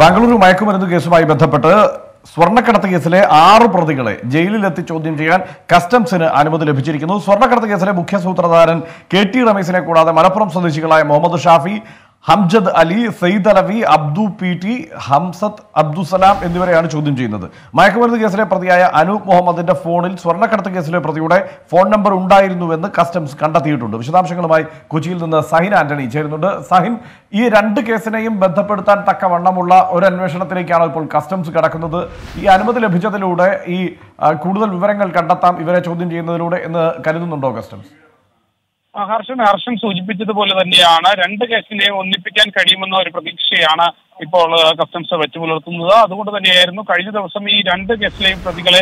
Bangalore Micromanadu Kesuമായി ബന്ധപ്പെട്ട് സ്വർണ്ണക്കടത്ത് കേസിലെ 6 പ്രതികളെ ജയിലിലെത്തി ചോദ്യം ചെയ്യാൻ കസ്റ്റംസിന് അനുമതി ലഭിച്ചിരിക്കുന്നു. സ്വർണ്ണക്കടത്ത് കേസിലെ മുഖ്യ സൂത്രധാരൻ കെടി രമേശിനെ കൂടാതെ മലപ്പുറം സ്വദേശികളായ മുഹമ്മദ് ഷാഫി, ഹംജദ് അലി, സയ്യിദ് അലവി, അബ്ദു പിടി, ഹംസത്ത് അബ്ദുസലാം എന്നിവരെയാണ് ചോദ്യം ചെയ്യുന്നത്. മയക്കുമരുന്ന് കേസിലെ പ്രതിയായ അനൂപ് മുഹമ്മദിന്റെ ഫോണിൽ സ്വർണ്ണക്കടത്ത് കേസിലെ പ്രതിയുടെ ഫോൺ നമ്പർ ഉണ്ടായിരുന്നുവെന്ന് കസ്റ്റംസ് കണ്ടെത്തിയിട്ടുണ്ട്. വിശദാംശങ്ങളുമായി കൊച്ചിയിൽ നിന്ന് സഹിൻ ആന്റണി ചേരുന്നുണ്ട്. സഹിൻ, ഈ രണ്ട് കേസിനെയും ബന്ധപ്പെടുത്താൻ തക്കവണ്ണമുള്ള ഒരു അന്വേഷണത്തിലേക്കാണ് ഇപ്പോൾ കസ്റ്റംസ് കടക്കുന്നത്. ഈ അനുമതി ലഭിച്ചതിലൂടെ ഈ കൂടുതൽ വിവരങ്ങൾ കണ്ടെത്താം ഇവരെ ചോദ്യം ചെയ്യുന്നതിലൂടെ എന്ന് കരുതുന്നുണ്ടോ കസ്റ്റംസ്? ഹർഷൻ സൂചിപ്പിച്ചതുപോലെ തന്നെയാണ് രണ്ട് കേസിനെയും ഒന്നിപ്പിക്കാൻ കഴിയുമെന്ന ഒരു പ്രതീക്ഷയാണ് ഇപ്പോൾ കസ്റ്റംസ് വെച്ചു പുലർത്തുന്നത്. അതുകൊണ്ട് തന്നെയായിരുന്നു കഴിഞ്ഞ ദിവസം ഈ രണ്ട് കേസിലെയും പ്രതികളെ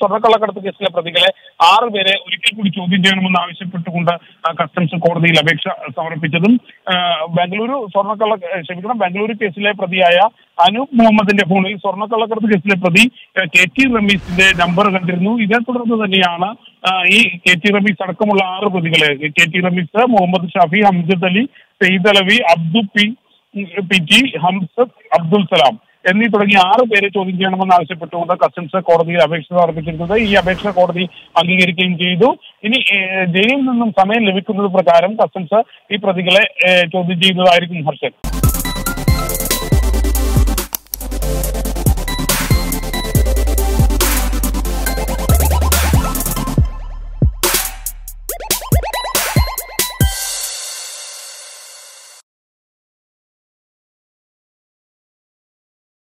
സ്വർണ്ണക്കള്ളക്കടത്ത് കേസിലെ പ്രതികളെ 6 പേരെ ഒരിക്കൽ കൂടി ചോദ്യം ചെയ്യണമെന്ന് ആവശ്യപ്പെട്ടുകൊണ്ട് കസ്റ്റംസ് കോടതിയിൽ അപേക്ഷ സമർപ്പിച്ചതും. ബാംഗ്ലൂരു കേസിലെ പ്രതിയായ അനൂപ് മുഹമ്മദിന്റെ ഫോണിൽ സ്വർണ്ണക്കള്ളക്കടത്ത് കേസിലെ പ്രതി കെടി റമീസിന്റെ നമ്പർ കണ്ടിരുന്നു. ഇതേ തുടർന്ന് തന്നെയാണ് ഈ കെടി റമീസ് അടക്കമുള്ള 6 പ്രതികളെ കെടി റമീസ്, മുഹമ്മദ് ഷാഫി, ഹംജദ് അലി, സയ്യിദ് അലവി, അബ്ദു പിടി, ഹംസത്ത് അബ്ദുൽ സലാം എന്നീ തുടങ്ങിയ 6 പേരെ ചോദ്യം ചെയ്യണമെന്ന് ആവശ്യപ്പെട്ടുകൊണ്ട് കസ്റ്റംസ് കോടതിയിൽ അപേക്ഷ സമർപ്പിച്ചിരുന്നത്. ഈ അപേക്ഷ കോടതി അംഗീകരിക്കുകയും ചെയ്തു. ഇനി ജയിലിൽ നിന്നും സമയം ലഭിക്കുന്നത് പ്രകാരം കസ്റ്റംസ് ഈ പ്രതികളെ ചോദ്യം ചെയ്യുന്നതായിരിക്കും. ഹർഷൻ.